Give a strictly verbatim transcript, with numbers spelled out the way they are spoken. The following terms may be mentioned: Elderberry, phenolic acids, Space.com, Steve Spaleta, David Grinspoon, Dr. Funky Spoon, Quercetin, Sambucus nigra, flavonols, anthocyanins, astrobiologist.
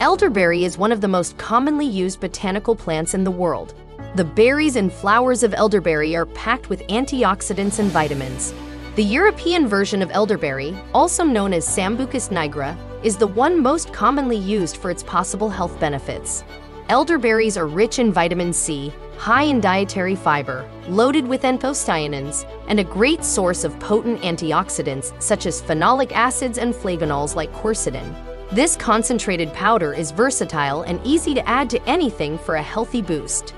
Elderberry is one of the most commonly used botanical plants in the world. The berries and flowers of elderberry are packed with antioxidants and vitamins. The European version of elderberry, also known as Sambucus nigra, is the one most commonly used for its possible health benefits. Elderberries are rich in vitamin C, high in dietary fiber, loaded with anthocyanins, and a great source of potent antioxidants such as phenolic acids and flavonols like quercetin. This concentrated powder is versatile and easy to add to anything for a healthy boost.